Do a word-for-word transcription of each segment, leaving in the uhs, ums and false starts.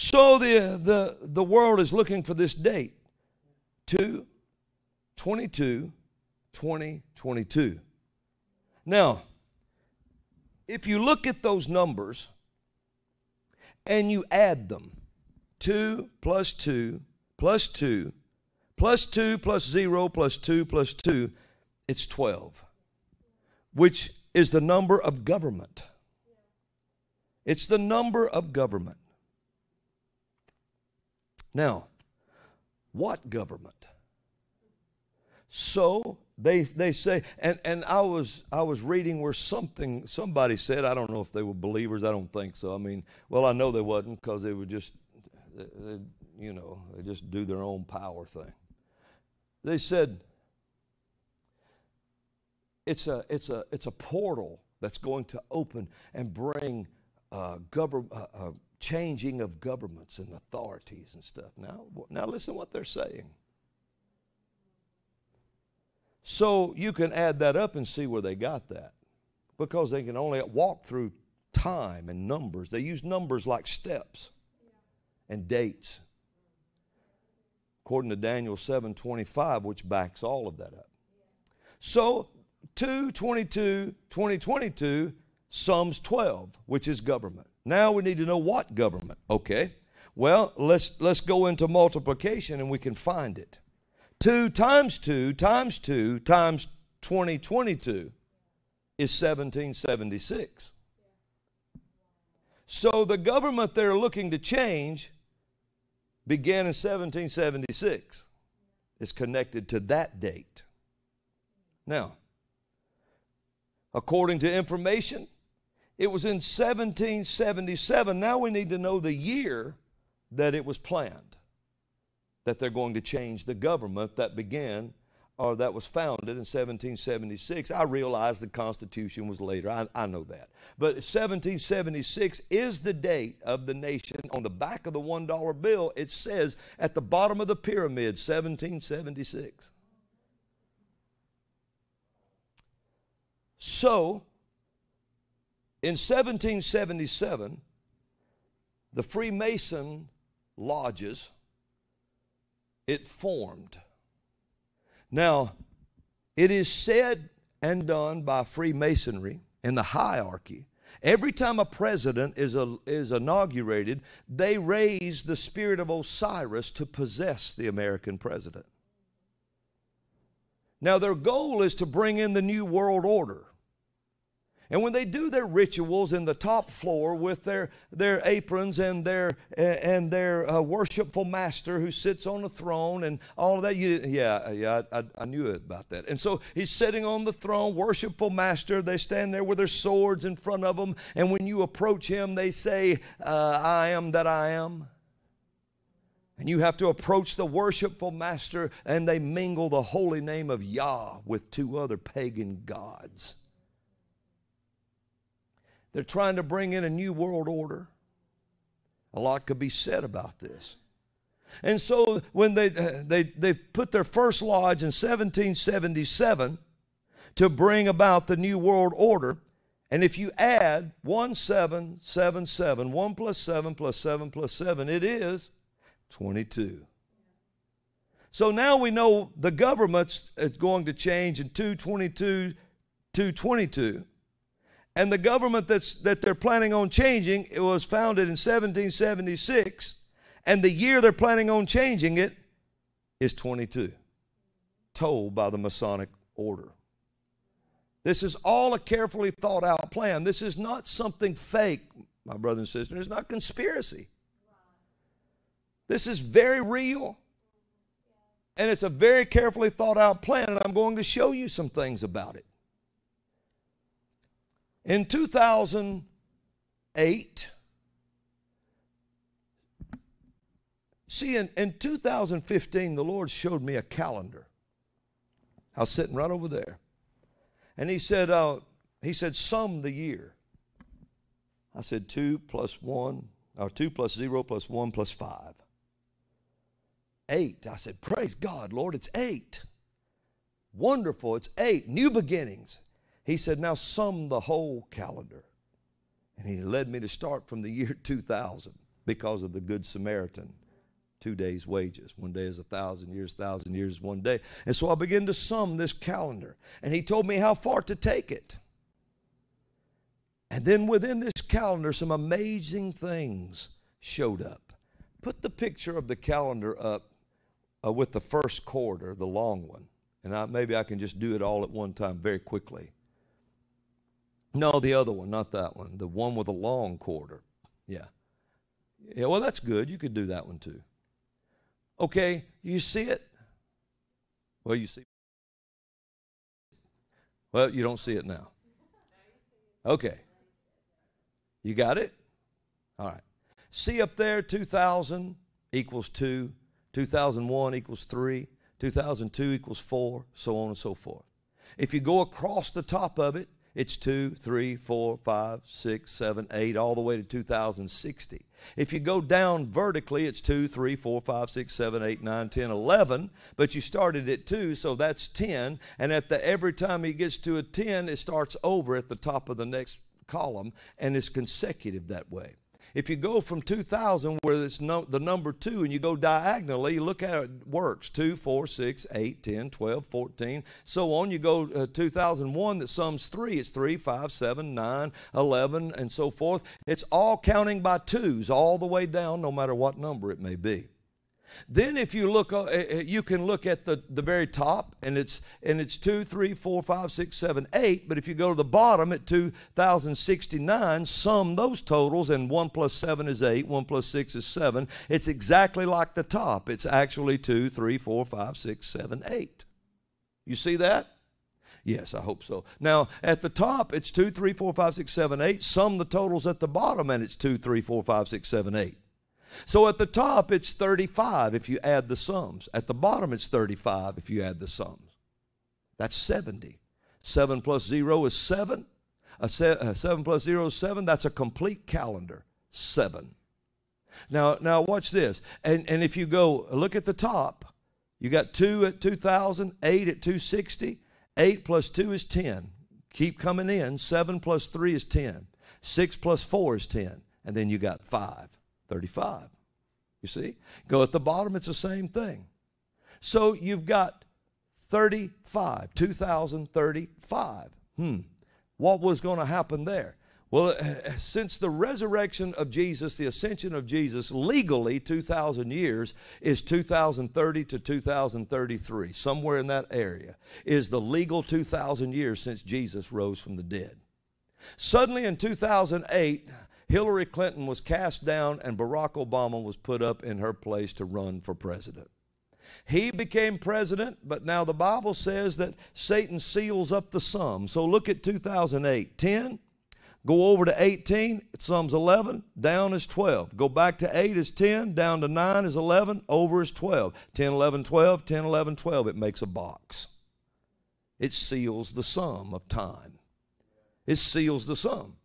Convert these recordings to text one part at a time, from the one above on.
So the, the, the world is looking for this date, two twenty-two twenty twenty-two. Now, if you look at those numbers and you add them, two plus two plus two plus two plus zero plus two plus two, it's twelve, which is the number of government. It's the number of government. Now, what government? So they they say, and, and I was I was reading where something somebody said, I don't know if they were believers, I don't think so. I mean, well, I know they wasn't, because they would just they, they, you know, they just do their own power thing. They said it's a it's a it's a portal that's going to open and bring uh, government. Uh, uh, changing of governments and authorities and stuff. Now, now listen to what they're saying. So you can add that up and see where they got that, because they can only walk through time and numbers. They use numbers like steps and dates, according to Daniel seven twenty-five, which backs all of that up. So two twenty-two twenty twenty-two sums twelve, which is government. Now we need to know what government. Okay, well, let's let's go into multiplication and we can find it. two times two times two times twenty twenty-two is seventeen seventy-six. So the government they're looking to change began in seventeen seventy-six. It's connected to that date. Now, according to information, it was in seventeen seventy-seven. Now we need to know the year that it was planned, that they're going to change the government that began, or that was founded in seventeen seventy-six. I realize the Constitution was later. I, I know that. But seventeen seventy-six is the date of the nation. On the back of the one dollar bill, it says at the bottom of the pyramid, seventeen seventy-six. So in seventeen seventy-seven, the Freemason lodges, it formed. Now, it is said and done by Freemasonry and the hierarchy. Every time a president is, a, is inaugurated, they raise the spirit of Osiris to possess the American president. Now, their goal is to bring in the New World Order. And when they do their rituals in the top floor with their, their aprons and their, and their uh, worshipful master who sits on a throne and all of that, you, yeah, yeah, I, I knew about that. And so he's sitting on the throne, worshipful master. They stand there with their swords in front of them. And when you approach him, they say, uh, I am that I am. And you have to approach the worshipful master, and they mingle the holy name of Yah with two other pagan gods. They're trying to bring in a new world order. A lot could be said about this. And so when they, they, they put their first lodge in seventeen seventy-seven to bring about the new world order, and if you add one seven seven seven, one plus seven plus seven plus seven, it is twenty-two. So now we know the government's going to change in two twenty-two, two twenty-two. And the government that's, that they're planning on changing, it was founded in seventeen seventy-six, and the year they're planning on changing it is twenty-two, told by the Masonic order. This is all a carefully thought out plan. This is not something fake, my brother and sister. It's not conspiracy. This is very real, and it's a very carefully thought out plan, and I'm going to show you some things about it. In two thousand eight, see, in, in two thousand fifteen, the Lord showed me a calendar. I was sitting right over there. And he said, uh, he said, sum the year. I said, two plus one, or two plus zero plus one plus five. Eight. I said, praise God, Lord, it's eight. Wonderful, it's eight. New beginnings. He said, now sum the whole calendar. And he led me to start from the year two thousand. because of the Good Samaritan. Two days' wages. One day is a thousand years, thousand years is one day. And so I began to sum this calendar. And he told me how far to take it. And then within this calendar, some amazing things showed up. Put the picture of the calendar up uh, with the first quarter, the long one. And I, maybe I can just do it all at one time very quickly. No, the other one, not that one. The one with a long quarter. Yeah. Yeah, well, that's good. You could do that one too. Okay, you see it? Well, you see. Well, you don't see it now. Okay. You got it? All right. See up there, two thousand equals two, two thousand one equals three, two thousand two equals four, so on and so forth. If you go across the top of it, it's two, three, four, five, six, seven, eight, all the way to two thousand sixty. If you go down vertically, it's two, three, four, five, six, seven, eight, nine, ten, eleven. But you started at two, so that's ten. And at the every time he gets to a ten, it starts over at the top of the next column, and it's consecutive that way. If you go from two thousand, where it's no, the number two, and you go diagonally, look how it works. two, four, six, eight, ten, twelve, fourteen, so on. You go uh, two thousand one, that sums three. It's three, five, seven, nine, eleven, and so forth. It's all counting by twos all the way down, no matter what number it may be. Then if you look, uh, you can look at the, the very top, and it's, and it's two, three, four, five, six, seven, eight. But if you go to the bottom at two thousand sixty-nine, sum those totals, and one plus seven is eight, one plus six is seven. It's exactly like the top. It's actually two, three, four, five, six, seven, eight. You see that? Yes, I hope so. Now, at the top, it's two, three, four, five, six, seven, eight. Sum the totals at the bottom, and it's two, three, four, five, six, seven, eight. So at the top, it's thirty-five if you add the sums. At the bottom, it's thirty-five if you add the sums. That's seventy. seven plus zero is seven. Uh, se uh, seven plus zero is seven. That's a complete calendar, seven. Now, now watch this. And, and if you go look at the top, you got two at two thousand, eight at two sixty. eight plus two is ten. Keep coming in. seven plus three is ten. six plus four is ten. And then you got five. thirty-five. You see? Go at the bottom, it's the same thing. So you've got thirty-five, two thousand thirty-five. Hmm. What was going to happen there? Well, since the resurrection of Jesus, the ascension of Jesus, legally two thousand years is two thousand thirty to two thousand thirty-three. Somewhere in that area is the legal two thousand years since Jesus rose from the dead. Suddenly in two thousand eight, Hillary Clinton was cast down and Barack Obama was put up in her place to run for president. He became president, but now the Bible says that Satan seals up the sum. So look at two thousand eight, ten, go over to eighteen, it sums eleven, down is twelve. Go back to eight is ten, down to nine is eleven, over is twelve. ten, eleven, twelve, ten, eleven, twelve, it makes a box. It seals the sum of time. It seals the sum.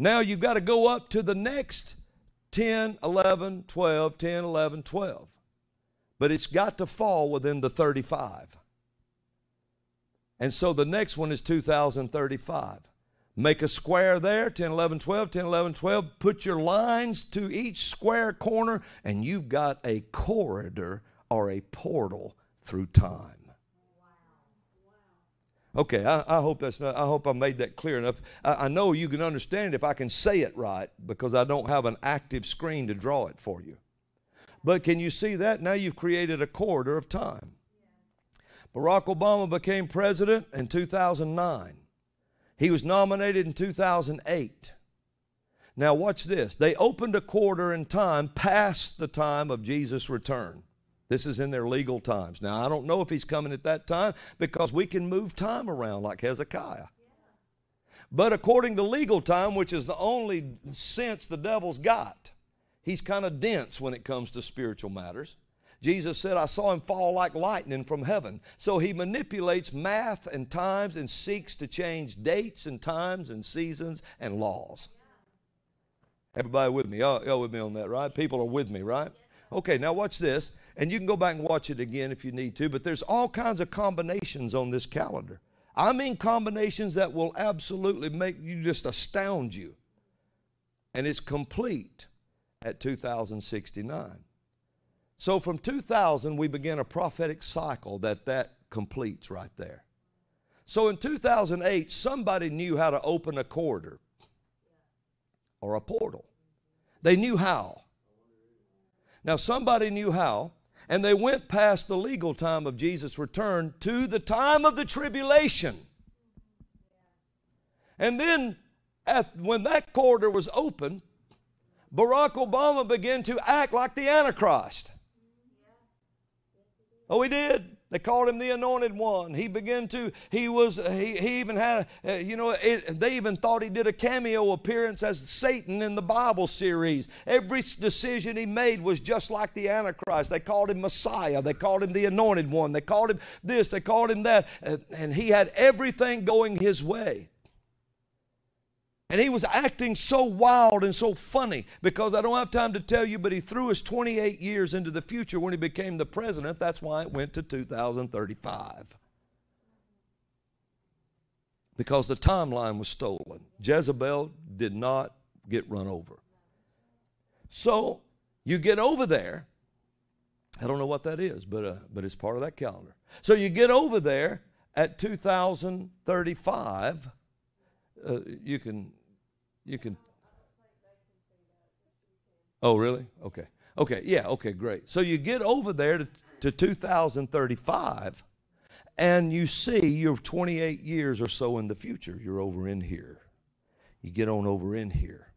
Now you've got to go up to the next ten, eleven, twelve, ten, eleven, twelve. But it's got to fall within the thirty-five. And so the next one is two thousand thirty-five. Make a square there, ten, eleven, twelve, ten, eleven, twelve. Put your lines to each square corner, and you've got a corridor or a portal through time. Okay, I, I hope that's not, I hope I made that clear enough. I, I know you can understand if I can say it right because I don't have an active screen to draw it for you. But can you see that? Now you've created a corridor of time. Barack Obama became president in two thousand nine. He was nominated in two thousand eight. Now watch this. They opened a corridor in time past the time of Jesus' return. This is in their legal times. Now, I don't know if he's coming at that time because we can move time around like Hezekiah. Yeah. But according to legal time, which is the only sense the devil's got, he's kind of dense when it comes to spiritual matters. Jesus said, I saw him fall like lightning from heaven. So he manipulates math and times and seeks to change dates and times and seasons and laws. Yeah. Everybody with me? Y'all, y'all with me on that, right? People are with me, right? Yeah. Okay, now watch this. And you can go back and watch it again if you need to. But there's all kinds of combinations on this calendar. I mean combinations that will absolutely make you just astound you. And it's complete. at two thousand sixty-nine. So from two thousand, we begin a prophetic cycle that that completes right there. So in two thousand eight, somebody knew how to open a corridor or a portal. They knew how. Now, somebody knew how, and they went past the legal time of Jesus' return to the time of the tribulation. And then at, when that corridor was open, Barack Obama began to act like the Antichrist. Oh, he did. They called him the Anointed One. He began to, he was, he, he even had, uh, you know, it, they even thought he did a cameo appearance as Satan in the Bible series. Every decision he made was just like the Antichrist. They called him Messiah. They called him the Anointed One. They called him this. They called him that. And, and he had everything going his way. And he was acting so wild and so funny because I don't have time to tell you, but he threw us twenty-eight years into the future when he became the president. That's why it went to two thousand thirty-five. Because the timeline was stolen. Jezebel did not get run over. So you get over there. I don't know what that is, but, uh, but it's part of that calendar. So you get over there at two thousand thirty-five. Uh, you can... You can. Oh, really? Okay. Okay. Yeah. Okay. Great. So you get over there to, to two thousand thirty-five, and you see you're twenty-eight years or so in the future. You're over in here. You get on over in here.